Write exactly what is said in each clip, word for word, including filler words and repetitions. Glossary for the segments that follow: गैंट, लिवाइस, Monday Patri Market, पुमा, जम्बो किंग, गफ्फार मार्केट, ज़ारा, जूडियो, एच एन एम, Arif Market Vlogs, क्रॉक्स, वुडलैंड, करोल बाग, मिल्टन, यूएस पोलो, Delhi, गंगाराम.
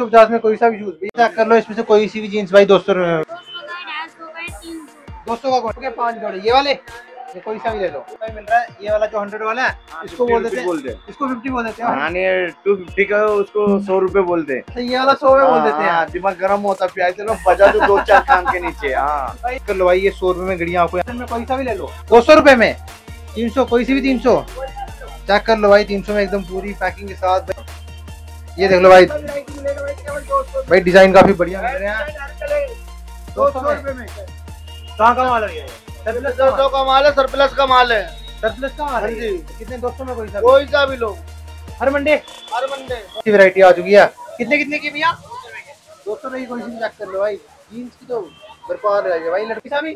पचास में कोई सा भी शूज चेक कर लो, इसमें से कोई सी भी जीन्स भाई दो सौ रुपए में, दो सौ का पाँच जोड़े ये वाले, ये कोई सा भी ले लो भाई मिल रहा है। ये वाला जो हंड्रेड वाला है इसको बोल देते हैं, इसको फिफ्टी बोल देते हैं, टू फिफ्टी का उसको सौ रुपए बोलते हैं, ये वाला सौ में बोल देते हैं। दिमाग गर्म होता है, चलो बजा दो दो चार काम के नीचे। हाँ कर लो भाई, ये सौ रुपए में घड़िया आपको कोई सा भी ले लो, दो सौ रुपए में, तीन सौ कोई सी भी तीन सौ चेक कर लो भाई, तीन सौ में एकदम पूरी पैकिंग के साथ। ये देख लो भाई भाई डिजाइन काफी बढ़िया मिल रहे हैं, दो सौ रुपए में। कहाँ का माल है? दो सौ का माल है, सरप्लस का माल है, सरप्लस का माल है। कितने? दो सौ में कोई सा कोई सा भी लो। हर मंडे हर मंडे अच्छी वैरायटी आ चुकी है। कितने कितने की भैया? दो सौ रुपए कोई सी चेक कर लो भाई, जीन्स की तो भरपार रहेगी भाई। लड़की साहब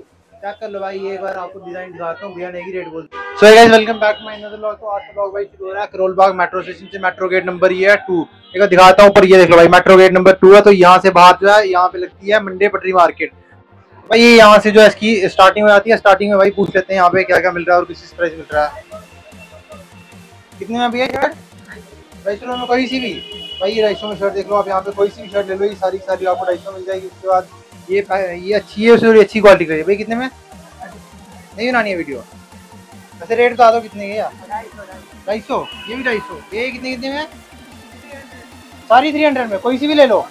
चेक कर लो भाई, एक बार आपको डिजाइन दिखाता हूँ, भैया ने रेट बोल। So guys welcome back to my another vlog. तो आज का व्लॉग भाई शुरू हो रहा है करोल बाग मेट्रो स्टेशन से, मेट्रो गेट नंबर ये है टू। एक बार दिखाता हूँ, पर ये देख लो भाई मेट्रो गेट नंबर टू है। तो यहाँ से बाहर जो है यहाँ पे लगती है मंडे पटरी मार्केट भाई, ये यहाँ से जो है इसकी स्टार्टिंग हो जाती है। स्टार्टिंग में भाई पूछ लेते हैं यहाँ पे क्या क्या मिल रहा है और किस प्राइस मिल रहा है, कितने में भैया शर्ट? ढाई सौ में कोई सी भी भाई, ढाई सौ में शर्ट देख लो आप, यहाँ पे कोई सी भी शर्ट ले लो, ये सारी सारी आपको ढाई सौ मिल जाएगी। उसके बाद ये ये अच्छी है, उसकी अच्छी क्वालिटी का है भाई। कितने में? नहीं बनानी है वीडियो, वैसे रेट बता दो कितने के? ढाई सौ, ये भी ढाई सौ। ये कितने कितने में? सारी थ्री हंड्रेड में, कोई सी भी ले लो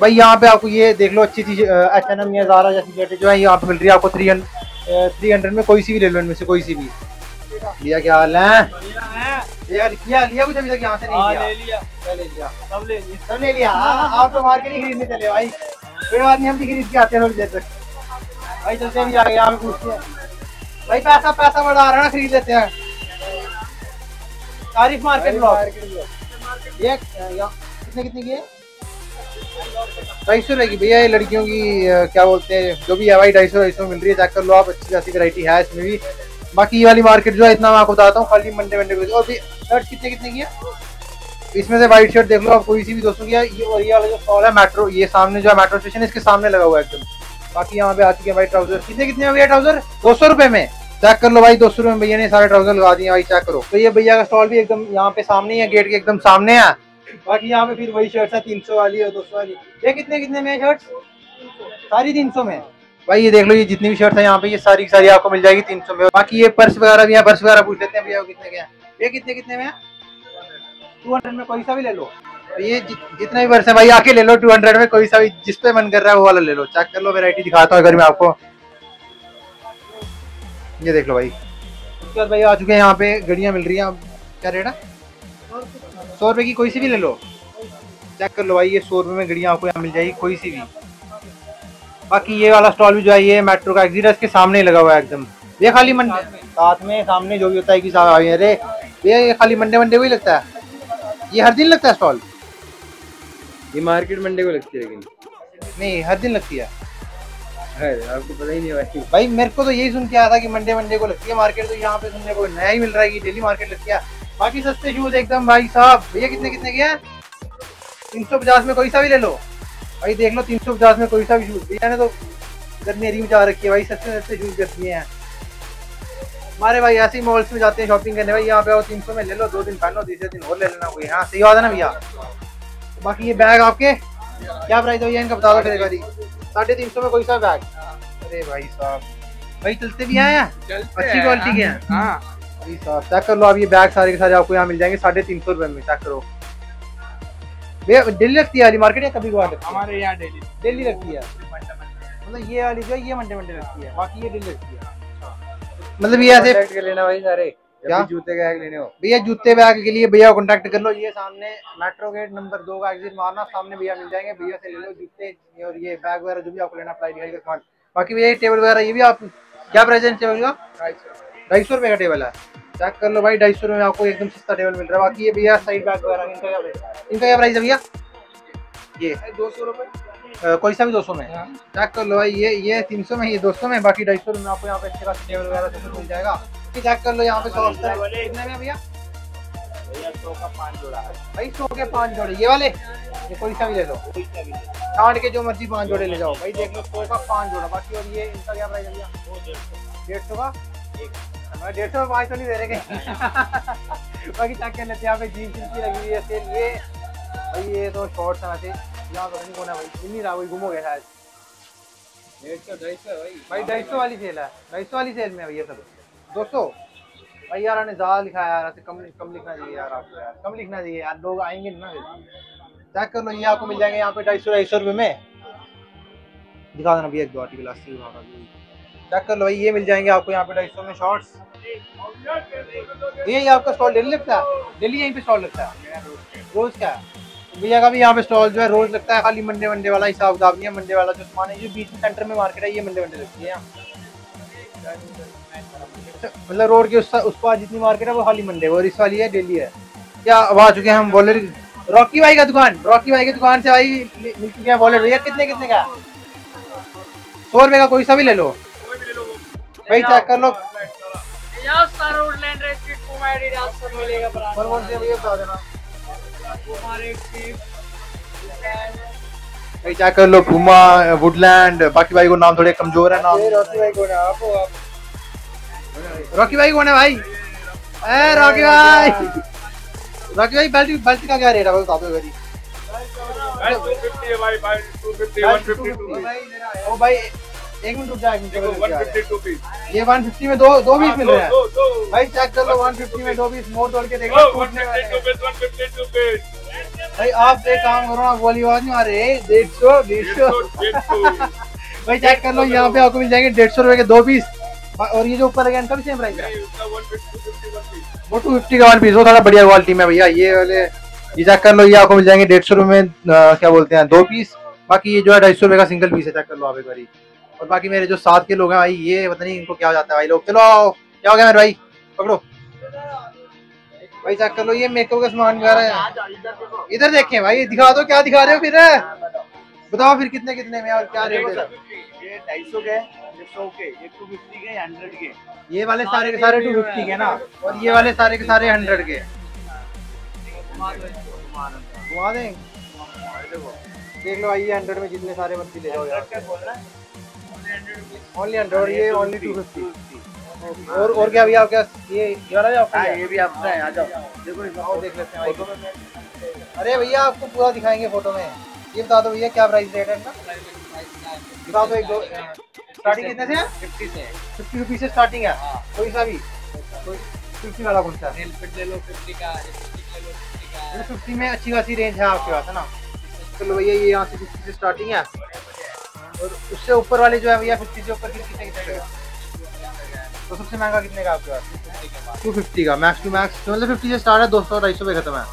भाई। यहाँ पे आपको ये देख लो अच्छी चीज एच एन एम या ज़ारा जैसी जैकेट जो है यहाँ पे मिल रही है आपको थ्री थ्री हंड्रेड में, कोई सी भी ले लो इनमें से कोई सी भी। लिया क्या हाल है? लिया लिया लिया कुछ अभी तक यहाँ से नहीं ले लिया? ले लिया, सब ले लिया, सब ले लिया। आप तो मार्केट ही खरीदने चले भाई, कोई बात नहीं, हम भी खरीद के आते हैं थोड़ी देर तक भाई। चलते हैं जाके यहाँ पे पूछते हैं भाई, पैसा पैसा बढ़ा रहा है ना, खरीद लेते हैं। तारीफ मार्केट ब्लॉग ये कितने कितने की है? ढाई सौ रहेगी भैया। ये लड़कियों की क्या बोलते हैं जो भी है भाई, ढाई सौ ढाई सौ मिल रही है, चेक कर लो आप, अच्छी खासी वैरायटी है इसमें भी। बाकी ये वाली मार्केट जो है इतना मैं आपको बताता हूँ, खाली मंडे मंडे को। और शर्ट कितने कितने की है? इसमें से व्हाइट शर्ट देख लो आप, कोई सी भी दोस्तों की है। ये और ये वाला जो स्टॉल है मेट्रो, ये सामने जो है मेट्रो स्टेशन इसके सामने लगा हुआ है एकदम। बाकी यहाँ पे आ चुके हैं भाई ट्राउजर। कितने कितने में भैया ट्राउजर? दो सौ रुपए में, चेक कर लो भाई, दो सौ रुपए में भैया ने सारे ट्राउजर लगा दिए भाई, चेक करो। तो ये भैया का स्टॉल भी एकदम यहाँ पे सामने ही है, गेट के एकदम सामने है। बाकी यहाँ पे फिर वही शर्ट है, तीन सौ वाली और दो सौ वाली। ये कितने कितने में शर्ट? सारी तीन सौ में भाई। ये देख लो, ये जितनी भी शर्ट है यहाँ पे ये सारी सारी आपको मिल जाएगी तीन सौ में। बाकी ये पर्स वगैरह भी है, पर्स वगैरह पूछ लेते हैं भैया कितने के हैं। ये कितने कितने में? टू हंड्रेड में कोई सा भी ले लो। ये जि, जितने भी पर्स है भाई आके ले लो, टू हंड्रेड में कोई सा भी जिस पे मन कर रहा है वो वाला ले लो। चेक कर लो, वैरायटी दिखाता हूँ अगर मैं आपको। ये देख लो भाई, उसके बाद भाई आ चुके हैं यहाँ पे घड़ियाँ मिल रही हैं। क्या रेट है? सौ रुपये की कोई सी भी ले लो, चेक कर लो भाई, ये सौ रुपये में घड़ियाँ आपको यहाँ मिल जाएगी कोई सी भी। बाकी ये वाला स्टॉल भी जो है ये मेट्रो का एग्जिट है, इसके सामने लगा हुआ है एकदम। ये खाली मंडे साथ में सामने जो भी होता है कि अरे भैया ये खाली मंडे मंडे को ही लगता है, ये हर दिन लगता है स्टॉल? ये मार्केट मंडे को लगती है, लेकिन नहीं हर दिन लगती है। आपको पता ही नहीं भाई। भाई मेरे को तो यही सुन के आया था कि मंडे मंडे को लगती है मार्केट, तो यहाँ पे सुनने को नया ही मिल रहा है कि डेली मार्केट लगती है। बाकी सस्ते शूज एकदम भाई साहब। भैया कितने कितने के हैं? तीन सौ पचास में कोई सा भी ले लो भाई, देख लो तीन सौ पचास में कोई सा भी शूज। भैया ने तो गर्मी में जा रखी है भाई, सस्ते सस्ते शूज कर दिए हैं हमारे भाई। ऐसे ही मॉल्स में जाते हैं शॉपिंग करने भाई, यहाँ पे आओ तीन सौ में ले लो, दो दिन पहनो, तीसरे दिन और ले लेना कोई। हाँ सही बात है ना भैया। बाकी ये बैग आपके क्या प्राइस है भैया इनका बता दो फिर एक बारी। साढ़े तीन सौ में कोई सा बैग। अरे भाई साहब भाई चलते भी आए हैं, अच्छी क्वालिटी के हैं भाई साहब। चेक कर लो आप, ये बैग सारे के सारे आपको यहाँ मिल जाएंगे साढ़े तीन सौ रुपये में। चेक करो भैया, डेली लगती है वाली मार्केट या कभी कभार? हमारे यहाँ डेली डेली लगती है, मतलब ये वाली जो है ये मंडे मंडे लगती है, बाकी ये डेली लगती है। मतलब ये ऐसे के लेना भाई सारे, क्या जूते बैग लेने हो भैया? जूते बैग के लिए भैया कॉन्टेक्ट कर लो, ये सामने मेट्रो गेट नंबर दो का एग्जिट मारना, सामने भैया मिल जाएंगे, भैया से ले लो जूते और ये बैग वगैरह जो भी आपको लेना फ्लाई दिखाई का सामान। बाकी भैया ये टेबल वगैरह ये भी आप क्या प्राइस है टेबल का? ढाई सौ रुपये का टेबल है, चेक कर लो भाई, ढाई सौ रुपये में आपको एकदम सस्ता टेबल मिल रहा है। बाकी ये भैया साइड बैग वगैरह इनका क्या प्राइस है? इनका क्या प्राइस है भैया? ये दो सौ रुपये कोई सा भी दो सौ में, चेक कर लो भाई। ये ये तीन सौ में, ये दो सौ में, बाकी ढाई सौ में आपको यहाँ पे अच्छे खास टेबल वगैरह सब मिल जाएगा। चेक कर लो यहाँ पे सौ में भैया, सौ का पाँच जोड़ा भाई, सौ के पाँच जोड़े ये वाले, ये कोई सा भी ले लो, काट के जो मर्जी पाँच जोड़े ले जाओ भाई। देख लो सौ का पाँच जोड़ा। बाकी और ये इनका क्या प्राइस है भैया? डेढ़ सौ का एक, डेढ़ सौ में पाँच तो नहीं दे रहे। बाकी चेक कर लेते हैं, यहाँ पे जीन्स की लगी हुई है सेल। ये भाई ये तो शॉर्ट्स है वैसे, यार पता नहीं कौन है भाई, इन्हीं राहुल गुम हो गया शायद। डेढ़ सौ ढाई सौ भाई भाई ढाई सौ वाली सेल है, ढाई सौ वाली सेल में है भैया सब। दो सौ भाई यार ने ज़्यादा लिखा है यार, कम कम लिखना चाहिए यार आपको, यार कम लिखना चाहिए यार, लोग आएंगे ना। चेक कर लो, ये आपको मिल जाएंगे यहाँ पे ढाई सौ ढाई सौ रुपये में। दिखा देना भैया एक दो आर्टिकल अस्सी, चेक कर लो भाई, ये मिल जाएंगे आपको यहाँ पे ढाई सौ में शॉर्ट्स। ये आपका स्टॉल डेली लगता है, डेली यहीं पे स्टॉल लगता है, रोज का भैया का भी यहाँ पे स्टॉल जो है रोज लगता है। खाली मंडे मंडे वाला हिसाब किताब नहीं है, मंडे वाला जो सामान है जो बीच में सेंटर में मार्केट है ये मंडे मंडे लगती है यहाँ, मतलब रोड के उस पास जितनी मार्केट है वो खाली मंडे और इस वाली है डेली है। क्या अब आ चुके हैं हम बॉलर रॉकी भाई का दुकान, रॉकी भाई की दुकान से भाई मिल चुके हैं बॉलर भैया। कितने कितने का? सौ रुपये का कोई सा भी ले लो भाई, चेक कर लो। चेक कर लो पुमा वुडलैंड, बाकी भाई को नाम थोड़े कमजोर है नाम। रॉकी भाई कौन है? आप हो आप? रॉकी भाई कौन है भाई? ए रॉकी भाई, रॉकी भाई बेल्ट बेल्ट का क्या रेट है भाई? आप लोग ओ भाई एक मिनट रुक जाए, ये एक सौ पचास में दो दो पीस मिल रहे हैं भाई। चेक कर लो एक सौ पचास में दो पीस, मोड़ तोड़ के देखो भाई। आप एक काम करो ना, बोली आवाज नहीं आ रही। डेढ़ सौ डेढ़ सौ भाई, चेक कर लो यहाँ पे आपको मिल जाएंगे डेढ़ सौ रुपए के दो पीस। और ये जो ऊपर है इनका भी सेम प्राइस है, वो टू फिफ्टी का वन पीस। वो थोड़ा बढ़िया क्वालिटी में भैया ये वाले, ये चेक कर लो, ये आपको मिल जाएंगे डेढ़ सौ रुपये में क्या बोलते हैं दो पीस। बाकी ये जो है ढाई सौ रुपये का सिंगल पीस है, चेक कर लो आप एक बारी। और बाकी मेरे जो साथ के लोग हैं भाई, ये पता नहीं इनको क्या हो जाता है भाई लोग। चलो आओ, क्या हो गया मेरे भाई? पकड़ो भाई, चेक कर लो ये मेकअप का सामान वगैरह है। इधर देखें भाई, दिखा दो क्या दिखा रहे हो, फिर बताओ फिर कितने कितने में और क्या रेट है? ये ढाई सौ के, सौ के, ये टू फिफ्टी के, हंड्रेड के, ये वाले सारे के सारे टू फिफ्टी के ना, और ये वाले सारे के सारे हंड्रेड के। घुमा दें देख लो भाई, ये हंड्रेड में जितने सारे मछली ले जाओ यार, ओनली हंड्रेड। और ये ओनली टू फिफ्टी। और और क्या भैया आपके पास? ये ये वाला भी आपका है? ये भी आपका है। आ जाओ देखो, आओ देख लेते हैं भाई। अरे भैया आपको पूरा दिखाएंगे फोटो में। ये बता दो भैया क्या प्राइस रेट है इनका? बता दो एक दो। स्टार्टिंग कितने से है? फिफ्टी से, फिफ्टी रुपीज से स्टार्टिंग है। कोई सा भी फिफ्टी वाला कौन सा? नेल पेंट ले लो फिफ्टी का, फिफ्टी ले लो फिफ्टी का, फिफ्टी में अच्छी खासी रेंज है आपके पास है ना। चलो भैया ये यहाँ से फिफ्टी से स्टार्टिंग है, और उससे ऊपर वाले जो है भैया फिफ्टी से ऊपर कितने कितने का? तो सबसे महंगा कितने का आपके पास? टू फिफ्टी का मैक्स टू मैक्स, तो मतलब फिफ्टी से स्टार्ट है, दो सौ ढाई सौ पे खत्म है।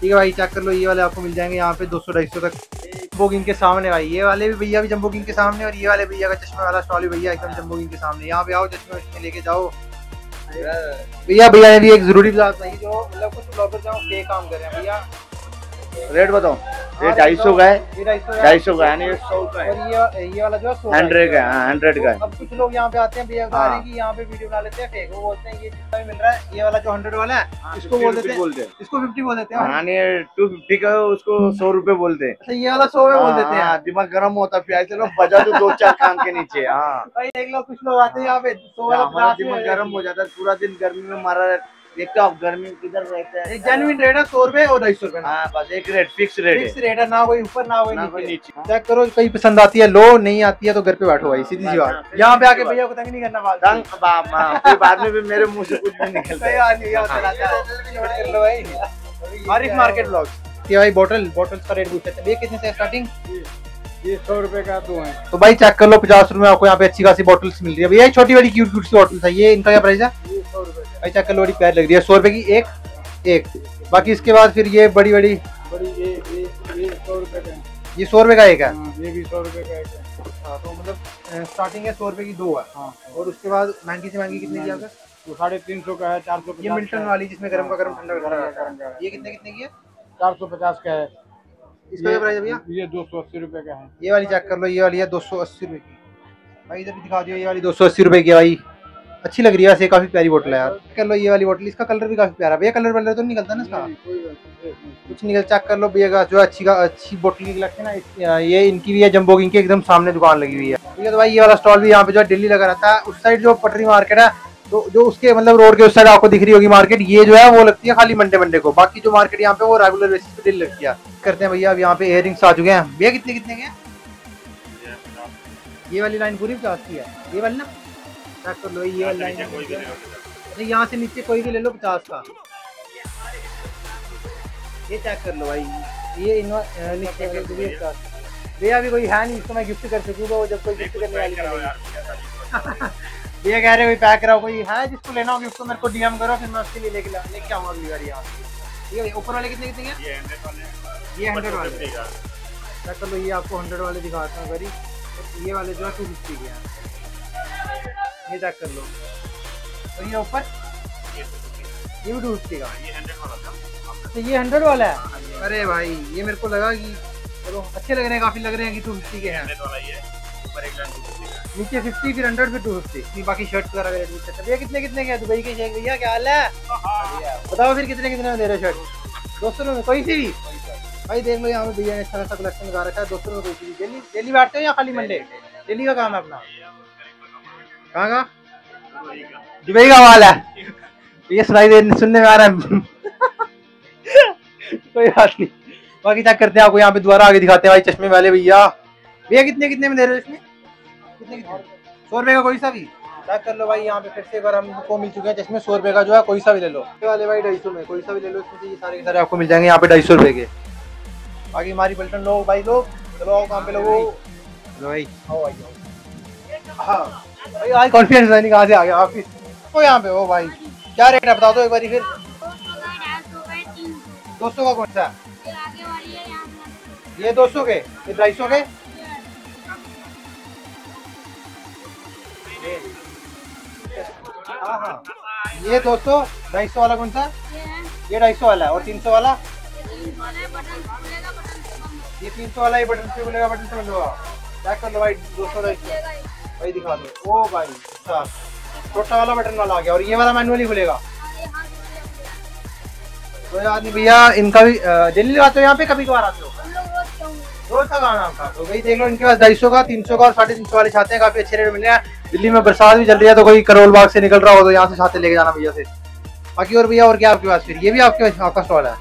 ठीक है भाई, चेक कर लो ये वाले आपको मिल जाएंगे यहाँ पे दो सौ ढाई सौ तक जम्बो किंग के सामने भाई। ये वाले भी भैया भी जम्बो किंग के सामने, और ये वाले भैया का चश्मे वाला स्टॉल भैया एकदम जम्बो किंग के सामने। यहाँ पे आओ, चश्मे वश्मे लेके जाओ भैया। भैया ने भी एक जरूरी बात बताई, जो मतलब कुछ ब्लॉगर जो फेक काम कर रहे हैं भैया। रेट बताओ, ये ढाई सौ का है, ढाई सौ का है, और ये ये वाला जो है हंड्रेड का है, हंड्रेड का है। अब कुछ लोग यहाँ पे आते हैं भैया की यहाँ पे वीडियो बना लेते हैं फेक, वो बोलते हैं ये जितना भी मिल रहा है, ये वाला जो हंड्रेड वाला है इसको बोल देते हैं, इसको फिफ्टी बोल देते हैं, टू फिफ्टी का उसको सौ रुपए बोलते हैं, ये वाला सौ में बोल देते हैं। दिमाग गर्म होता है, चलो बजा दो दो चार काम के नीचे। हाँ भाई, एक लोग कुछ लोग आते हैं यहाँ पे, सौ दिमाग गर्म हो जाता है, पूरा दिन गर्मी में मारा रहता है। देखते हो आप गर्मी किधर रहता है। एक जेन्युइन रेट है सौ रुपए और ढाई सौ रुपए, बस एक rate fix rate fix rate है, ना कोई ऊपर ना कोई नीचे। चेक करो, कहीं पसंद आती है लो, नहीं आती है तो घर पे बैठो भाई, सीधी सी बात। यहाँ पे आके भैया को तंग नहीं करना, बात बाद में भी मेरे मुँह से कुछ नहीं निकलता। मारिफ मार्केट ब्लॉग ये भाई बोतल बोतल का रेट पूछते हैं, ये कितने से स्टार्टिंग? ये सौ रुपए का दो है। तो भाई चेक कर लो, पचास रुपए में आपको यहाँ पे अच्छी खासी बॉटल्स मिल रही है भैया, छोटी बड़ी क्यूट क्यूट सी बॉटल्स है। ये इनका क्या प्राइस है? ये सौ रुपए का। भाई चेक कर लो, बड़ी प्यारी लग रही है, सौ रुपए की एक एक। बाकी इसके बाद फिर ये बड़ी बड़ी बड़ी ये ये ये सौ रुपए का, ये सौ रुपए का एक है, ये भी सौ रुपए का एक है। तो मतलब स्टार्टिंग है सौ रुपए की दो है, और उसके बाद महंगी से महंगी कितने की है? तो साढ़े तीन सौ का है, चार सौ। ये मिल्टन वाली जिसमें गर्म का गर्म ठंडा ठंडा, ये कितने कितने की है? चार सौ पचास का है। इसका क्या प्राइस है भैया? ये दो सौ अस्सी रुपए का है। ये वाली चेक कर लो, ये वाली है दो सौ अस्सी रुपए की भाई, इधर भी दिखा दियो। ये वाली दो सौ अस्सी रुपए की भाई, अच्छी लग रही है वैसे, काफी प्यारी बोतल है यार। चेक कर लो ये वाली बोतल, इसका कलर भी काफी प्यारा भैया। कलर वलर तो नहीं निकलता ना इसका? कुछ निकल। चेक कर लो भैया का जो अच्छी अच्छी बोतल की लगती है ना, ये इनकी भी है जम्बो किंग के एकदम सामने दुकान लगी हुई है। ठीक है, तो भाई ये वाला स्टॉल भी यहाँ पे जो है दिल्ली लगा रहता है। उस साइड जो पटरी मार्केट है तो जो उसके मतलब रोड के उस साइड आपको दिख रही होगी मार्केट, ये जो है वो लगती है खाली मंडे मंडे को। बाकी जो मार्केट यहाँ पे वो रेगुलर बेसिस पे डील लगती है। करते हैं भैया, अब यहाँ पे इयर रिंग्स आ चुके हैं भैया। कितने कितने के हैं? ये वाली लाइन पूरी पचास की है, ये वाली ना चेक कर लो, ये वाली लाइन यहाँ से नीचे कोई भी ले लो पचास का। ये चेक कर लो भाई, ये नीचे भैया अभी कोई है नहीं इसको मैं गिफ्ट कर सकूँगा, वो जब कोई गिफ्ट करने वाली ये कह रहे कोई पैक कराओ, कोई है जिसको लेना होगी उसको मेरे को डीएम करो, फिर मैं उसके लिए लेके लेके आऊँगा अगली बार यहाँ। ठीक है, ऊपर वाले कितने कितने हैं? ये हंड्रेड वाले चेक कर लो, ये आपको हंड्रेड वाले दिखाता हूँ गरी, ये वाले जो है टू फिफ्टी के हैं, ये चेक कर लो। तो ये ऊपर ये भी टू फिफ्टी का, तो ये हंड्रेड वाला है। अरे भाई ये मेरे को लगा कि चलो अच्छे लग रहे हैं, काफ़ी लग रहे हैं कि टू फिफ्टी के हैं, नीचे फिफ्टी फिर हंड्रेड फिर टू फिफ्टी बाकी शर्ट वगैरह। भैया कितने कितने के दुबई के शेख भैया क्या हाल है बताओ, फिर कितने कितने में दे रहे शर्ट? दो सौ रुपये कोई सी भी भाई। देख लो यहाँ पे भैया ने इस तरह सा कलेक्शन लगा रखा है, दो सौ रुपये कोई सी भी। डेली डेली बैठते हो या खाली मंडे? डेली का काम है अपना। कहाँ का? दुबई का हाल है ये सुनाई दे सुनने में आ रहा है कोई बात नहीं, बाकी चेक करते हैं। आपको यहाँ पे दोबारा आगे दिखाते हैं भाई चश्मे वाले भैया। भैया कितने कितने में दे रहे हो इसमें? कितने सौ रुपये का कोई सा भी चेक कर लो भाई। यहाँ पे फिर से एक बार हमको मिल चुके हैं चश्मे सौ रुपये का, जो है कोई सा भी ले लो। ये वाले भाई ढाई सौ में कोई सा भी ले लो, इसमें ये सारे के सारे आपको मिल जाएंगे यहाँ पे ढाई सौ रुपये के। बाकी हमारी पलटन लोग भाई लोग चलो आओ काम पे लोगो भाई। हाँ भाई आज कॉन्फिडेंस नहीं कहाँ से आ गया आप इसको यहाँ पे? हो भाई क्या रेट है बता दो एक बार फिर। दो सौ का कौन सा? ये दो सौ के, ये ढाई सौ के, हाँ हाँ ये दो सौ ढाई सौ वाला कौन सा? ये ढाई सौ वाला। और तीन सौ वाला? ये तीन सौ वाला, ये बटन से खुलेगा, बटन से खुलेगा। चेक कर लो भाई, दो सौ ढाई सौ भाई दिखा दो। ओ भाई साहब छोटा वाला बटन वाला आ गया, और ये वाला मैनुअली खुलेगा। कोई आदमी भैया इनका भी दिल्ली आते हो यहाँ पे कभी कभार आते हो? रोज का गाना आपका। तो भाई देख लो इनके पास ढाई सौ का, तीन सौ का और साढ़े तीन सौ वाले छाते हैं, काफी अच्छे रेट मिले हैं। दिल्ली में बरसात भी चल रही है तो कोई करोल बाग से निकल रहा हो तो यहाँ से छाते लेके जाना भैया से। बाकी और भैया और क्या आपके पास? फिर ये भी आपके पास आपका स्टॉल है,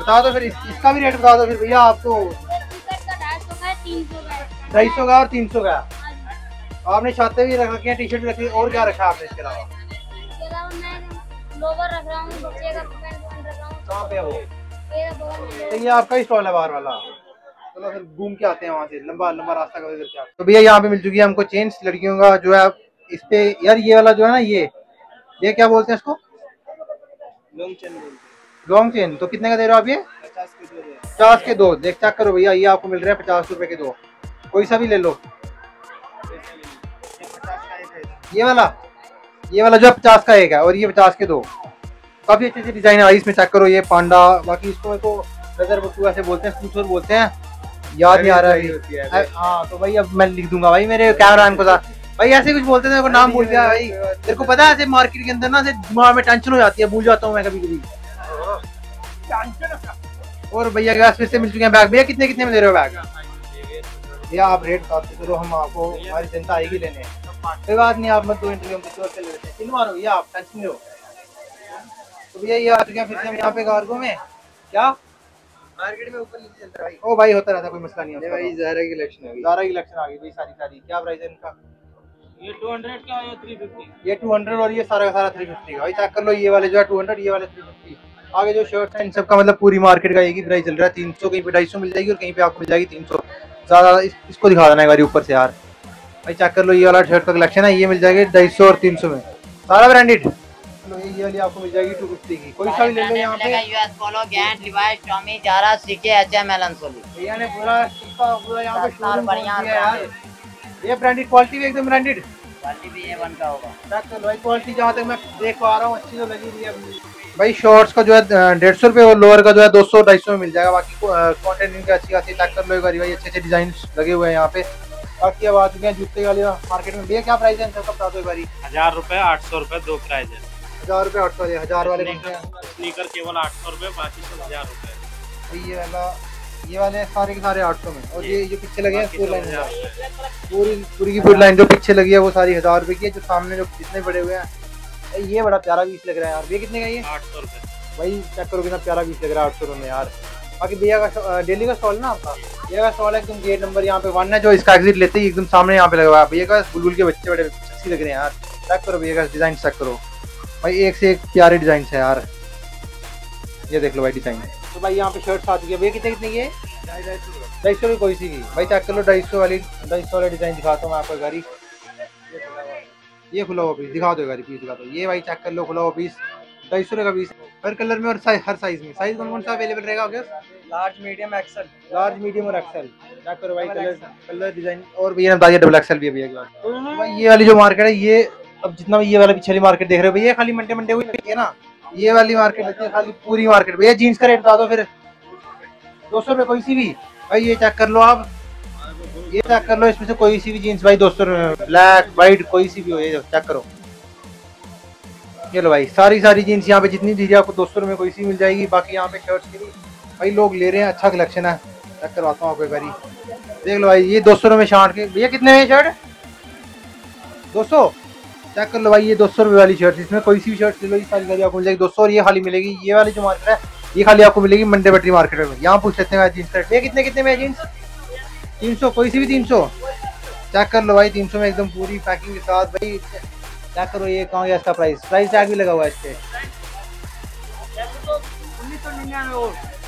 बता दो फिर इस, इसका भी रेट बता दो फिर भैया। आप तो ढाई सौ का और तीन सौ का आपने छाते भी रख रखे हैं, टी शर्ट भी रखी, और क्या रखा है आपने इसके अलावा? ये आपका ही स्टॉल है बाहर वाला। चलो फिर घूम के आते हैं वहाँ से, लंबा लंबा रास्ता कवर करके आते हैं। तो भैया यहाँ पे मिल चुकी है हमको चेन्स लड़कियों का, जो है इस पे यार ये वाला जो है ना, ये ये क्या बोलते हैं इसको? Long chain. Long chain. तो कितने का दे रहे हो आप ये? पचास के दो। देख चेक करो भैया, ये आपको मिल रहे हैं पचास रुपए के दो, कोई सा भी ले लो। ये वाला ये वाला जो है पचास का एक है, और ये पचास के दो। काफी अच्छी अच्छी डिजाइन आई इसमें, चेक करो ये पांडा। बाकी इसको मेरे को नजर बटू ऐसे बोलते हैं, स्कूटर बोलते हैं, याद नहीं आ रहा है। हाँ तो भाई अब मैं लिख दूंगा भाई मेरे कैमरामैन को साथ, भाई ऐसे कुछ बोलते थे, नाम भूल गया भाई। तेरे को पता है ऐसे मार्केट के अंदर ना दिमाग में टेंशन हो जाती है, भूल जाता हूँ मैं कभी कभी। और भैया के पास फिर से मिल चुके हैं बैग। भैया कितने कितने में दे रहे हो बैग? भैया आप रेट बताते चलो, हम आपको हमारी जनता आएगी लेने। कोई बात नहीं, आप मत दो इंटरव्यू हम भैया, आप टेंशन लो। तो भैया ये आ चुके हैं फिर से हम यहाँ पे कार्गो में। क्या मार्केट में ऊपर नीचे चलता है भाई? ओ भाई होता रहता, कोई मसला नहीं है भाई। ज़ारा की कलेक्शन आ गई, ज़ारा की कलेक्शन आ गई भाई सारी सारी। क्या प्राइस है इनका? ये दो सौ का है, ये तीन सौ पचास। ये दो सौ और ये सारा का सारा तीन सौ पचास का भाई। चेक कर लो, ये वाले जो है दो सौ, ये वाले तीन सौ पचास। आगे जो शर्ट है इन सब का मतलब पूरी मार्केट का एक ही प्राइस चल रहा है, तीन सौ कहीं पे ढाई सौ मिल जाएगी, और कहीं पे आपको मिल जाएगी तीन सौ। ज़्यादा इसको दिखा देना एक बार ऊपर से यार भाई। चेक कर लो, ये वाला शर्ट का कलेक्शन है, ये मिल जाएगी ढाई सौ और तीन सौ में, सारा ब्रांडेड। ये वाली आपको मिल जाएगी दो सौ पचास की, कोई सा भी ले लो। यहाँ पे यूएस पोलो, गैंट, लिवाइस, Tommy, Zara, CK, HML, अंसोली। भैया ने पूरा इसका पूरा यहाँ पे शोरूम बढ़िया है यार। ये ब्रांडेड, क्वालिटी भी एकदम ब्रांडेड, क्वालिटी भी ए वन का होगा। चेक कर लो, क्वालिटी जहाँ तक मैं देख पा रहा हूँ अच्छी तो लगी रही है भाई। शॉर्ट्स का जो है डेढ़ सौ रुपये और लोअर का जो है दो सौ ढाई सौ में मिल जाएगा। बाकी कॉन्टेंट इनकी अच्छी खासी। चेक कर लो भाई, अच्छे अच्छे डिजाइन लगे हुए हैं यहाँ पे। बाकी अब आ चुके हैं जूते वाले मार्केट में। भैया क्या प्राइस है इनका बता दो भाई? हजार रुपये, आठ सौ रुपये दो प्राइस है। हजार रुपये आठ सौ, हजार वाले स्नीकर केवल आठ सौ रुपये, बाकी सब हजार रुपये। ये वाला ये वाले सारे के सारे आठ सौ में, और ये जो पीछे लगे हैं फोर लाइन पूरी पूरी की पूरी लाइन जो पीछे लगी है वो सारी हजार रुपए की है। जो सामने जो जितने बड़े हुए हैं, ये बड़ा प्यारा पीस लग रहा है यार। ये कितने का ये? आठ सौ रुपये। भाई चेक करो कितना प्यारा पीस लग रहा है आठ सौ रुपये में यार। बाकी भैया का डेली का स्टॉल ना आपका, भैया का स्टॉल है एकदम गेट नंबर यहाँ पे वन है, जो इसका एग्जिट लेते ही एकदम सामने यहाँ पे लगा हुआ है। भैया का बुलबुल के बच्चे बड़े अच्छी लग रहे हैं यार। चेक करो भैया का डिजाइन चेक करो भाई, एक से एक प्यारे डिजाइन है यार। ये देख लो भाई डिजाइन। तो भाई यहाँ पे शर्ट आ चुकी है। भैया कितने कितने की है? ढाई सौ रुपये कोई सी की। भाई चेक कर लो, ढाई सौ वाली ढाई सौ वाला डिजाइन दिखाता हूँ मैं आपको। गाड़ी ये खुला हुआ पीस दिखा दो, गाड़ी पीस दिखा दो। ये भाई चेक कर लो, खुला हुआ पीस ढाई सौ रुपये का पीस, हर कलर में और साइज हर साइज में। साइज कौन कौन सा अवेलेबल रहेगा? Large medium XL, large medium और एक्सेल। चेक करो भाई कलर कलर डिजाइन। और भैया बताइए डबल एक्सेल भी है भैया के पास। भाई ये वाली जो मार्केट है, ये अब जितना भी ये वाला पिछली मार्केट देख रहे हो भैया, खाली मंडे मंडे हुई है ना, ये वाली मार्केट लगती है खाली पूरी मार्केट। भैया जीन्स का रेट बता दो फिर। दो सौ रुपये कोई सी भी। भाई ये चेक कर लो आप, ये चेक कर लो, इसमें से कोई सी भी जीन्स भाई दो सौ रुपये, ब्लैक वाइट कोई सी भी हो, ये चेक करो। चलो भाई सारी सारी जीन्स यहाँ पे जितनी दीजिए आपको दो सौ रुपये कोई सी मिल जाएगी। बाकी यहाँ पे शर्ट्स के लिए भाई लोग ले रहे हैं, अच्छा कलेक्शन है। चेक करवाता हूँ आपको एक बारी, देख लो भाई। ये दो सौ रुपये शर्ट के भैया कितने हैं शर्ट? दो सौ। चेक कर लो भाई, ये दो सौ रुपये वाली शर्ट, इसमें कोई सी भी शर्ट ले लो, ये सारी सारी आपको मिल जाएगी दो सौ। और ये खाली मिलेगी, ये वाली जो मार्केट है ये खाली आपको मिलेगी मंडे पैटरी मार्केट में। यहाँ पूछ लेते हैं जीन्स रेट। ये कितने कितने में जीन्स? तीन सौ कोई सी भी तीन सौ। चेक कर लो भाई तीन सौ में एकदम पूरी पैकिंग के साथ। भाई क्या करो, ये कहाँ गया इसका प्राइस? प्राइस टैग भी लगा हुआ है इसके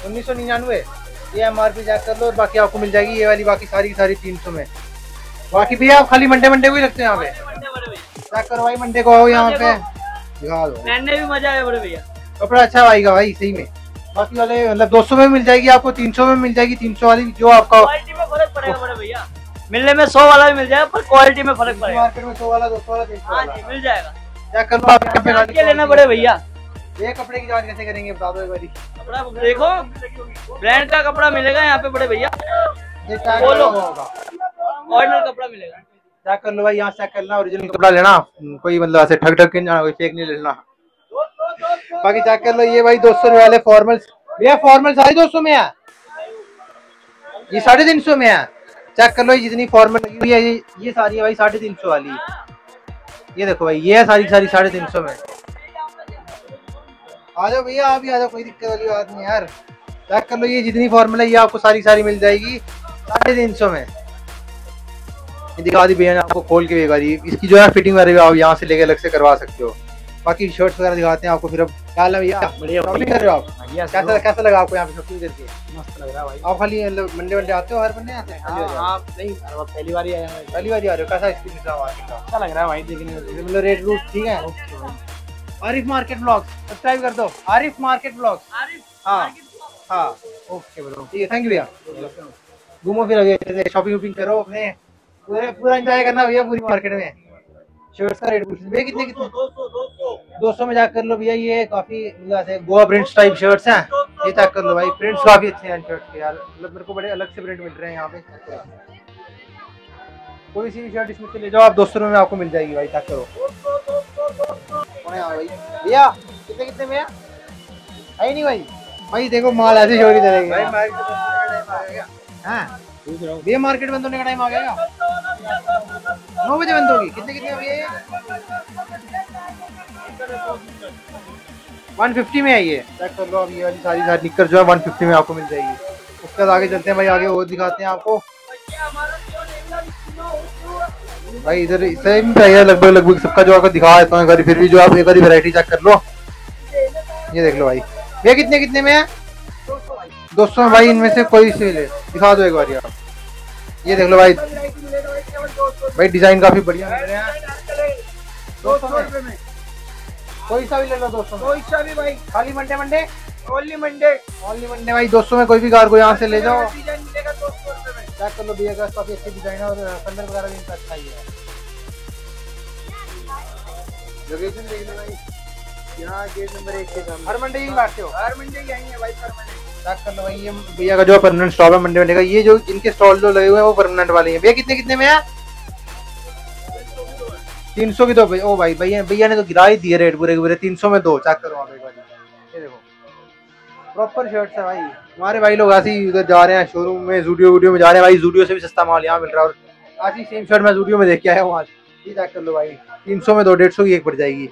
उन्नीस सौ निन्यानवे। ये एम आर पी चेक कर लो, और बाकी आपको मिल जाएगी ये वाली। बाकी सारी सारी तीन सौ में। बाकी भैया आप खाली मंडे मंडे को ही रखते हैं यहाँ पे? चेक करो भाई, मंडे को आओ यहाँ पे, दिखा दो। पहनने भी मजा आया बड़े भैया, कपड़ा अच्छा भाई का भाई सही में। बाकी वाले मतलब दो सौ में मिल जाएगी आपको, तीन सौ में मिल जाएगी। तीन सौ वाली जो आपका फर्क पड़ेगा बड़े भैया, मिलने में सौ वाला भी मिल जाएगा, पर क्वालिटी में फर्क पड़ेगा। मार्केट में सौ वाला दो सौ वाला तीन सौ वाला मिल जाएगा। क्या कर लो आप कपड़े के लेना पड़े भैया। ये कपड़े की जांच कैसे करेंगे बता दो एक बारी। कपड़ा देखो, ब्रांड का कपड़ा मिलेगा यहाँ पे बड़े भैया, ओरिजिनल कपड़ा मिलेगा। क्या कर लो भाई, यहाँ चेक करना, ओरिजिनल कपड़ा लेना, कोई मतलब ऐसे ठग ठग के नहीं जाना, कोई फेक नहीं लेना। बाकी चेक कर लो, ये भाई दो सौ रुपए वाले फॉर्मल भैया, फॉर्मल साढ़े दो सौ में है, ये साढ़े तीन सौ में है। चेक कर लो, जितनी फॉर्मल लगी हुई है ये ये सारी है भाई साढ़े तीन सौ वाली। ये देखो भाई, ये है सारी सारी साढ़े तीन सौ में। आ जाओ भैया आप ही आ जाओ, कोई दिक्कत वाली बात नहीं यार। चेक कर लो, ये जितनी फॉर्मल है ये आपको सारी सारी मिल जाएगी साढ़े तीन सौ में। दिखा दी भैया ने आपको खोल के बेकारी, इसकी जो है फिटिंग वगैरह आप यहाँ से लेके अलग से करवा सकते हो। बाकी शर्ट्स वगैरह दिखाते हैं आपको फिर। अब क्या हाल है भैया, शॉपिंग कर रहे हो आप? कैसा कैसा लगा आपको यहाँ पे शॉपिंग करके? मस्त लग रहा है भाई। आप खाली मंडे मंडे आते हो? हर मंडे आते हैं? आप नहीं, पहली बार ही आया हूँ। पहली बार आ रहे हो? कैसा एक्सपीरियंस रहा आपका? अच्छा लग रहा है भाई देखने में, मतलब रेट रूट ठीक है। आरिफ मार्केट ब्लॉग सब्सक्राइब कर दो, आरिफ मार्केट ब्लॉग। हाँ हाँ ओके ब्रो, ठीक है, थैंक यू भैया। घूमो फिर, शॉपिंग वॉपिंग करो अपने, पूरा पूरा इंजॉय करना भैया पूरी मार्केट में। शर्ट्स का रेट भैया कितने कितने? दो सौ में चेक कर लो भैया, ये काफी गोवा प्रिंट्स टाइप शर्ट्स हैं, ये चेक कर लो भाई। प्रिंट्स काफी अच्छे हैं शर्ट के यार, मतलब मेरे को बड़े अलग से प्रिंट मिल रहे हैं यहाँ पे। कोई सी भी शर्ट इसमें से ले जाओ आप, दो सौ रुपए में आपको मिल जाएगी भाई। चेक करो भैया कितने कितने में है? नहीं भाई भाई देखो माल ऐसे छोड़ ही देंगे भैया, मार्केट बंद होने का टाइम आ गया, नौ बजे बंद होगी। कितने कितने ये? एक सौ पचास में है ये। चेक कर लो आप, ये वाली सारी सारी निकल जो है एक सौ पचास में आपको मिल जाएगी। उसके बाद आगे चलते हैं भाई, आगे वो दिखाते हैं आपको भाई। इधर सेम है लगभग लगभग सबका, जो आपको दिखा देता हूँ एक बार फिर भी, जो आप एक बार वैरायटी चेक कर लो। ये देख लो भाई, ये कितने कितने में है? दो सौ में भाई। इनमें से कोई से ले दिखा दो एक बार आप। ये देख लो भाई, भाई डिजाइन काफी बढ़िया मिल रहे हैं। दो सौ रुपए में कोई सा भी ले लो, दो सौ कोई सा भी भाई। खाली Monday Monday, only Monday, only Monday भाई। दो सौ में कोई भी कार को यहाँ से ले जाओ, डिजाइन मिलेगा दो सौ रुपए में। चेक कर लो भैया का काफी अच्छी डिजाइन है, और कलर वगैरह भी इनका अच्छा ही है। लोकेशन देख लो भाई, यहाँ गेट नंबर एक के सामने। हर मंडे ही बैठते हो? हर मंडे ही आएंगे भाई, हर मंडे। चेक कर लो भाई, ये भैया का जो परमानेंट स्टॉल है मंडे मंडे का, ये जो जिनके स्टॉल जो लगे हुए हैं वो परमानेंट वाले हैं। भैया कितने कितने में है? तीन सौ की दो। ओ भाई भैया भैया ने तो गिरा ही दिए रेट पूरे पूरे तीन सौ में दो। चेक करो आप एक बार, ये देखो प्रॉपर शर्ट्स है भाई। हमारे भाई लोग ऐसे ही उधर जा रहे हैं शोरूम में, जूडियो वूडियो में जा रहे हैं भाई, जूडियो से भी सस्ता माल यहाँ मिल रहा है। और ऐसी सेम शर्ट मैं जूडियो में देख के आया हूँ आज, ये चेक कर लो भाई, तीन सौ में दो डेढ़ सौ की एक पड़ जाएगी।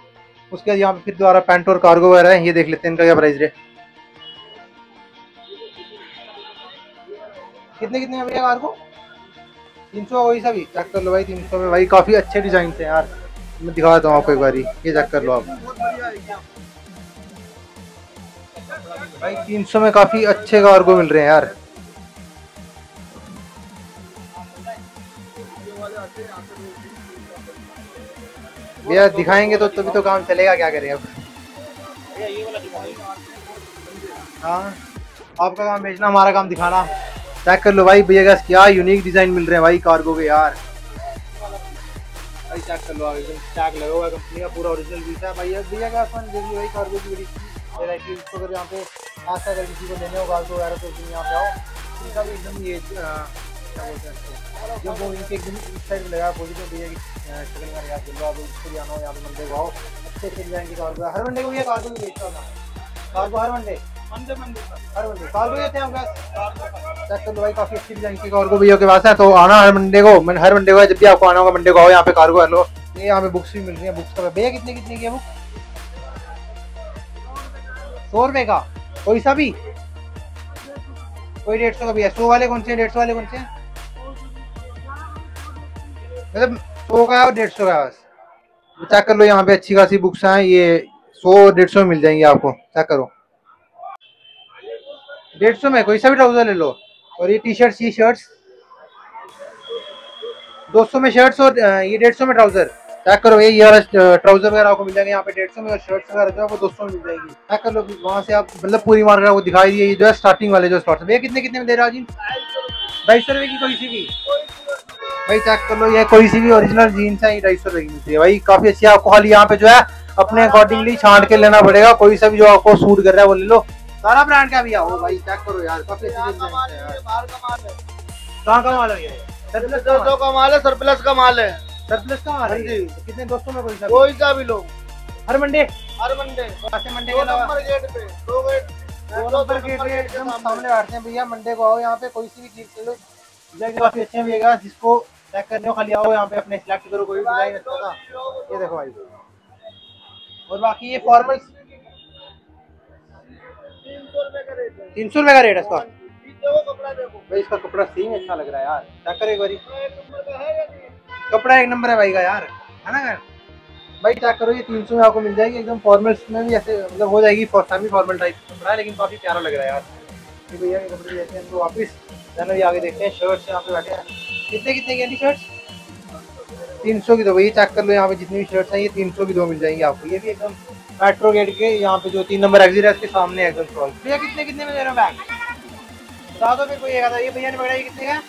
उसके बाद यहाँ पे फिर दोबारा पैंट और कार्गो वगैरह है, ये देख लेते हैं इनका क्या प्राइस है। कितने कितने भैया कार्गो? तीन सौ वही सभी, चेक कर लो भाई तीन सौ में भाई। काफी अच्छे डिजाइन थे यार, मैं दिखा देता हूँ आपको एक बार, ये चेक कर लो आप भाई, तीन सौ में काफी अच्छे कार्गो मिल रहे हैं यार। भैया दिखाएंगे तो तभी तो काम चलेगा, क्या करें अब। हाँ आपका काम बेचना, हमारा काम दिखाना। चेक कर लो भाई भैया का क्या यूनिक डिजाइन मिल रहे हैं भाई कार्गो के यार। भाई चेक कर लो, टैग लगा हुआ है कंपनी का, पूरा ओरिजिनल पीस है भाई। भैया का अपन देखिए भाई कार्गो की बड़ी इसको अगर यहाँ पे आशा अगर किसी को लेने हो कार्गो वगैरह तो तुम यहाँ पे आओ। इनका भी एकदम ये क्या बोलते हैं जब वो इनके एकदम इस साइड में लगा बोली तो भैया की शक्ल में याद दिलवा, आप इसको जाना हो यहाँ पे मंडे को आओ, अच्छे से डिजाइन की कार्गो। हर मंडे को भैया कार्गो भी बेचता होगा, कार्गो हर मंडे मंडे मंडे हर मंडे कार्गो देते हैं हम पास। चेक कर लो भाई काफ़ी अच्छी डिजाइन की कार्गो भैया के पास है, तो आना हर मंडे को। मैंने हर मंडे को जब भी आपको आना होगा मंडे को आओ यहाँ पे कार्गो। हेलो ये यहाँ पे बुक्स भी मिल रही है, बुक्स का भैया कितने कितने की है बुक? सौ रुपए का कोई सा भी, कोई डेढ़ सौ का भी है। सौ वाले कौन से हैं, डेढ़ सौ वाले कौन से हैं? मतलब सौ का और डेढ़ सौ का बस। चेक कर लो यहाँ पे अच्छी खासी बुक्स हैं, ये सौ डेढ़ सौ मिल जाएंगी आपको। चेक करो डेढ़ सौ में कोई सा भी ट्राउजर ले लो। और ये टी शर्ट्स, ये शर्ट्स दो सौ में शर्ट्स और ये डेढ़ सौ में ट्राउजर। चेक करो ये यार ट्राउजर वगैरह आपको मिल जाएंगे यहाँ पे डेढ़ सौ में, और शर्ट्स वगैरह जो है वो दो सौ में मिल जाएगी। चेक कर लो वहाँ से आप मतलब पूरी मार्केट आपको दिखाई दिए। ये जो है स्टार्टिंग वाले जो स्लॉट्स भैया कितने कितने में दे रहा है जी? ढाई सौ रुपये की कोई सी भी भाई। चेक कर लो ये कोई सी भी ओरिजिनल जीन्स है, ये ढाई सौ रुपये की मिलती है भाई, काफ़ी अच्छी। आपको खाली यहाँ पे जो है अपने अकॉर्डिंगली छांट के लेना पड़ेगा, कोई सा भी जो आपको सूट कर रहा है वो ले लो। सारा ब्रांड का भैया हो भाई। चेक करो यार काफ़ी अच्छी कहाँ का माल है, सरप्लस का माल है, सरप्लस का माल है, सरप्लस का माल है। कितने दोस्तों में कोई सा कोई सा भी लोग हर मंडे हर मंडे मंडे के नंबर गेट पे दो गेट नंबर गेट पे एकदम सामने बैठते हैं भैया। मंडे को आओ यहाँ पे, कोई सी भी चीज ले लो, डिजाइन काफी अच्छे भैया। जिसको चेक करने हो खाली आओ यहाँ पे, अपने सिलेक्ट करो कोई भी डिजाइन अच्छा था। ये देखो भाई, और बाकी ये फॉर्मल तीन सौ रुपए का रेट है इसका। भाई इसका कपड़ा सेम अच्छा लग रहा है यार, चेक करो एक बार, कपड़ा एक नंबर है भाई का यार, है ना भाई। चेक करो ये तीन सौ में आपको मिल जाएगी, एकदम फॉर्मल्स में भी ऐसे मतलब हो जाएगी, सेमी फॉर्मल टाइप कपड़ा है, लेकिन काफ़ी प्यारा लग रहा है यार। ये भैया के कपड़े लेते हैं तो वापस जाना भी आगे देखते हैं। शर्ट्स यहाँ पे बैठे हैं, कितने कितने की शर्ट्स? तीन सौ की दो भैया। चेक कर लो यहाँ पे जितनी भी शर्ट्स हैं ये तीन सौ की दो मिल जाएंगी आपको। ये भी एकदम मेट्रो गेट के यहाँ पे जो तीन नंबर एग्जिट है उसके सामने एकदम स्टॉल। भैया कितने कितने में दे रहे हो बैग? बता दो कोई एक आता। ये भैया ने पकड़ाई कितने का?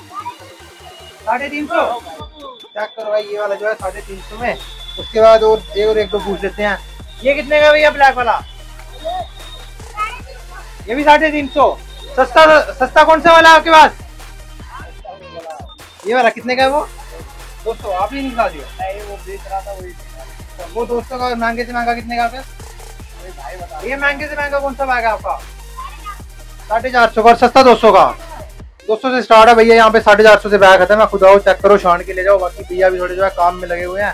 साढ़े तीन सौ। चेक करो भाई ये वाला जो है साढ़े तीन सौ में। उसके बाद और एक और एक दो पूछ लेते हैं। ये कितने का भैया ब्लैक वाला? ये भी साढ़े तीन सौ। सस्ता सस्ता कौन सा वाला है आपके पास? ये वाला कितने का है वो? दो सौ। आप ही निकाल दिया वो दोस्तों का। महंगे से महंगा कितने का आपका? ये महंगे से महंगा कौन सा बैग है आपका? साढ़े चार सौ का। सस्ता दो सौ का, दो सौ से स्टार्ट है भैया यहाँ पे। साढ़े चार सौ से बैग खत्म है। खुद आओ चेक करो, छान के ले जाओ। बाकी भैया भी थोड़े जो है काम में लगे हुए हैं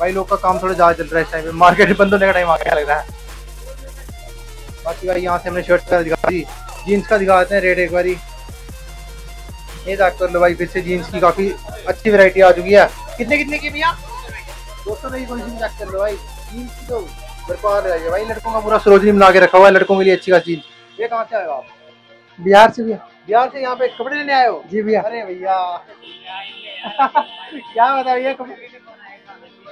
भाई, लोग का काम थोड़ा ज्यादा चल रहा है इस टाइम पे, मार्केट बंद होने का टाइम आ गया लग रहा है। बाकी भाई यहाँ से हमने शर्ट का दिखा दी, जीन्स का दिखा देते हैं रेट एक बारी। ये चेक कर लो भाई, फिर से जीन्स की काफी अच्छी वेरायटी आ चुकी है। कितने कितने की भैया? दो सौ रुपये की कोई जीन्स। चेक कर लो भाई जीन्स की तो बरकरार रह जाए भाई। लड़कों का पूरा सरोजनी बना के रखा हुआ है लड़कों के लिए, अच्छी खासी जीन्स। ये कहाँ से आएगा आप? बिहार से। भैया बिहार से यहाँ पे कपड़े लेने आए हो? जी भैया। अरे भैया क्या बताओ, ये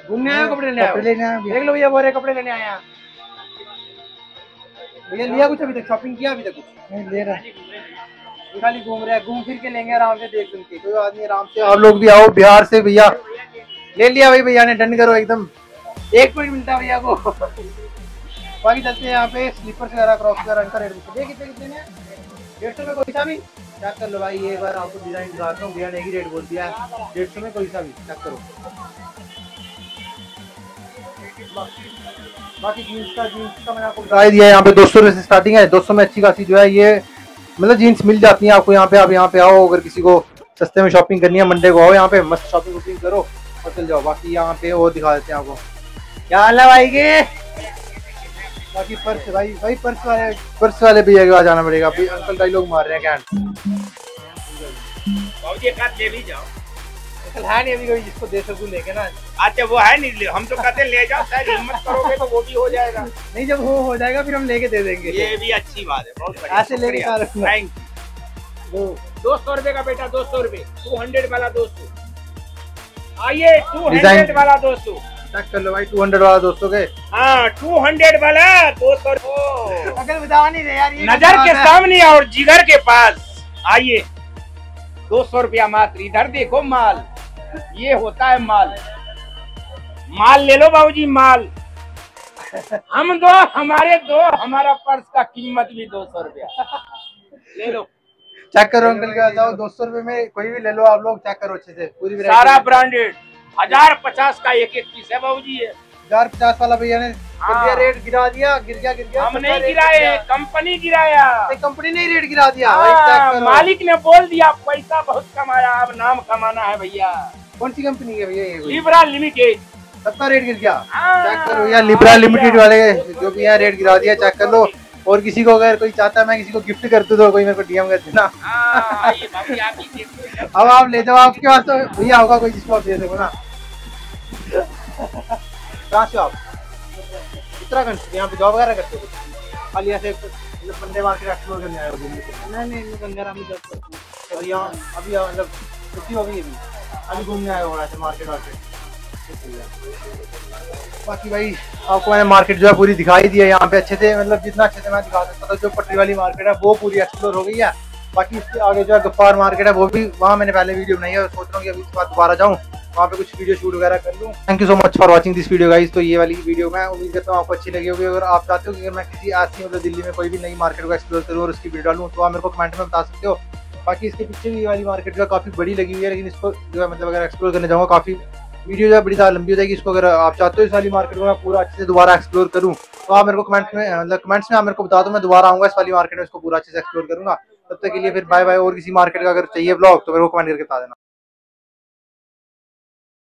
घूमने आए हो कपड़े लेने? कपड़े लेने आए। देख लो भैया बोरे कपड़े लेने आए हैं। भैया लिया कुछ अभी तक? शॉपिंग किया अभी तक कुछ नहीं, ले रहा खाली घूम रहे हैं। घूम फिर के लेंगे आराम से, देख सुन के कोई आदमी आराम से। आप लोग भी आओ बिहार से। भैया ले लिया भाई, भैया ने डन करो एकदम, एक पॉइंट मिलता है भैया को। बाकी चलते हैं यहाँ पे स्लीपर्स वगैरह क्रॉक्स वगैरह, इनका रेट पूछो। कितने कितने? डेढ़ सौ में कोई सा भी। चेक कर लो भाई ये बार आपको डिजाइन दिखाता हूँ, भैया ने ही रेट बोल दिया है डेढ़ सौ में कोई सा भी। चेक करो बाकी जीन्स का जीन्स का मैंने आपको बता दिया है, यहाँ पे दो सौ रुपये से स्टार्टिंग है। दो सौ में अच्छी खासी जो है ये मतलब जीन्स मिल जाती है आपको यहाँ पे। आप यहाँ पे आओ, अगर किसी को सस्ते में शॉपिंग करनी है मंडे को आओ यहाँ पे, मस्त शॉपिंग वॉपिंग करो और चल जाओ। बाकी यहाँ पे वो दिखा देते हैं आपको क्या हाल है भाई के। बाकी पर्स भाई भाई पर्स वाले पर्स वाले भी आ जाना पड़ेगा भाई, अंकल भाई लोग मार रहे हैं कैंट। है नहीं अभी कोई जिसको दे सकूं लेके ना। अच्छा वो है नहीं, हम तो कहते ले जाओ, शायद हिम्मत करोगे तो वो भी हो जाएगा। नहीं जब वो हो जाएगा फिर हम लेके दे देंगे। ये भी अच्छी बात है, बहुत बढ़िया। ऐसे लेके का रखना थैंक यू। दो सौ रुपए का बेटा, दो सौ रुपए टू हंड्रेड वाला दोस्तों, आइए टू हंड्रेड वाला दोस्तों चेक कर लो भाई। टू हंड्रेड वाला दोस्तों के हाँ टू हंड्रेड वाला दो सौ अगर बता नहीं रहे नजर के सामने और जिगर के पास, आइए दो सौ रुपया मात्र। इधर देखो माल, ये होता है माल, माल ले लो बाबूजी माल। हम दो हमारे दो, हमारा पर्स का कीमत भी दो सौ रुपया ले लो। चेक करो अंकल के बताओ, दो सौ रुपए में कोई भी ले लो आप लोग। चेक करो अच्छे से पूरी सारा ब्रांडेड। हजार पचास का एक एक पीस है बाबूजी ये। हजार पचास वाला भैया ने हाँ। रेट गिरा दिया, गिर गया गिर गया हम नहीं गिराए, कंपनी गिराया, कंपनी ने रेट गिरा दिया। आ, मालिक ने बोल दिया पैसा बहुत कमाया, अब नाम कमाना है भैया। कौन सी कंपनी है भैया? Libra limited. सबका रेट गिर गया। चेक करो भैया, लिब्रा लिमिटेड वाले जो भी यहाँ रेट गिरा दिया, चेक कर लो। और किसी को अगर कोई चाहता है मैं किसी को गिफ्ट कर दूं तो कोई मेरे को डीएम कर देना। अब आप ले जाओ, आपके पास तो भैया होगा कोई जिसको आप दे सको ना। कहाँ से आप? उत्तराखंड से। यहाँ पे जॉब वगैरह करते हो? खाली ऐसे मंडे मार्केट एक्सप्लोर करने आए हो? नहीं नहीं गंगाराम में जॉब करते हैं। और यहाँ अभी मतलब छुट्टी हो गई, अभी घूमने आए हो ऐसे मार्केट वार्केट। बाकी भाई आपको मैंने मार्केट जो है पूरी दिखाई दी है यहाँ पे अच्छे से, मतलब जितना अच्छे से मैं दिखा सकता था। जो पटरी वाली मार्केट है वो पूरी एक्सप्लोर हो गई है। बाकी इसके आगे जो है गफ्फार मार्केट है वो भी, वहाँ मैंने पहले वीडियो बनाई है और सोच रहा हूँ कि अभी इसके बाद दोबारा जाऊँ वहाँ पे कुछ वीडियो शूट वगैरह कर लूँ। Thank you so much for watching this video guys. तो ये वाली वीडियो मैं उम्मीद करता हूँ आपको अच्छी लगी होगी। अगर आप चाहते हो कि मैं किसी ऐसी मतलब दिल्ली में कोई भी नई मार्केट को एक्सप्लोर करूँ और उसकी वीडियो डालूँ तो आप मेरे को कमेंट में बता सकते हो। बाकी इसके पीछे भी ये वाली मार्केट जो है काफ़ी बड़ी लगी हुई है, लेकिन इसको जो है मतलब अगर एक्सप्लोर करने जाऊँगा काफ़ी वीडियो जो है बड़ी ज़्यादा लंबी हो जाएगी। इसको अगर आप चाहते हो इस वाली मार्केट को मैं पूरा अच्छे से दोबारा एक्सप्लोर करूँ तो आप मेरे को कमेंट में मतलब कमेंट्स में आप मेरे को बता दो, मैं दोबारा आऊँगा इस वाली मार्केट में, इसको पूरा अच्छे से एक्सप्लोर करूँगा। तब तक के लिए फिर बाय बाय। और किसी मार्केट का अगर चाहिए ब्लॉग तो मेरे को कमेंट करके बता देना।